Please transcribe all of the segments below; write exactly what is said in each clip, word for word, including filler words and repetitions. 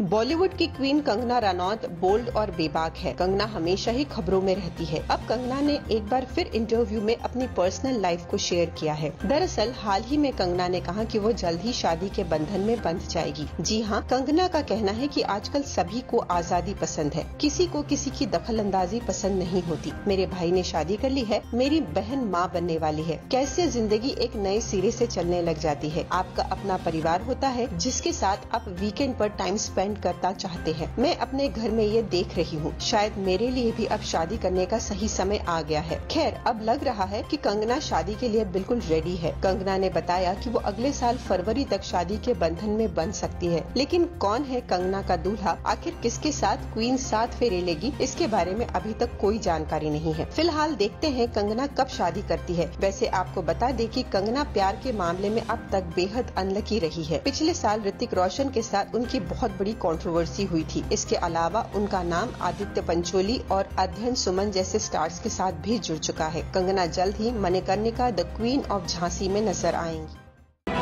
बॉलीवुड की queen Kangana Ranaut bold और बेबाक है। कंगना हमेशा ही खबरों में रहती है। अब कंगना ने एक बार फिर इंटरव्यू में अपनी पर्सनल लाइफ को शेयर किया है। दरअसल हाल ही में कंगना ने कहा कि वो जल्द ही शादी के बंधन में बंध जाएगी। जी हां, कंगना का कहना है कि आजकल सभी को आज़ादी पसंद है, किसी को किसी की दखल अंदाजी पसंद नहीं होती। मेरे भाई ने शादी कर ली है, मेरी बहन माँ बनने वाली है। कैसे जिंदगी एक नए सिरे से चलने लग जाती है। आपका अपना परिवार होता है जिसके साथ आप वीकेंड पर टाइम स्पेंड करता चाहते हैं। मैं अपने घर में ये देख रही हूँ, शायद मेरे लिए भी अब शादी करने का सही समय आ गया है। खैर, अब लग रहा है कि कंगना शादी के लिए बिल्कुल रेडी है। कंगना ने बताया कि वो अगले साल फरवरी तक शादी के बंधन में बंध सकती है। लेकिन कौन है कंगना का दूल्हा, आखिर किसके साथ क्वीन साथ फेरे लेगी, इसके बारे में अभी तक कोई जानकारी नहीं है। फिलहाल देखते हैं कंगना कब शादी करती है। वैसे आपको बता दें कि कंगना प्यार के मामले में अब तक बेहद अनलकी रही है। पिछले साल ऋतिक रोशन के साथ उनकी बहुत बड़ी कंट्रोवर्सी हुई थी। इसके अलावा उनका नाम आदित्य पंचोली और अध्ययन सुमन जैसे स्टार्स के साथ भी जुड़ चुका है। कंगना जल्द ही Manikarnika the queen of Jhansi में नजर आएंगी।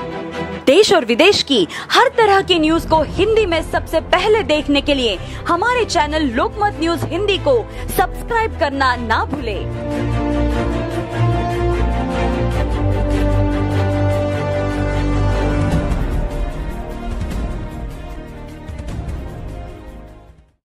देश और विदेश की हर तरह की न्यूज को हिंदी में सबसे पहले देखने के लिए हमारे चैनल लोकमत न्यूज हिंदी को सब्सक्राइब करना ना भूले।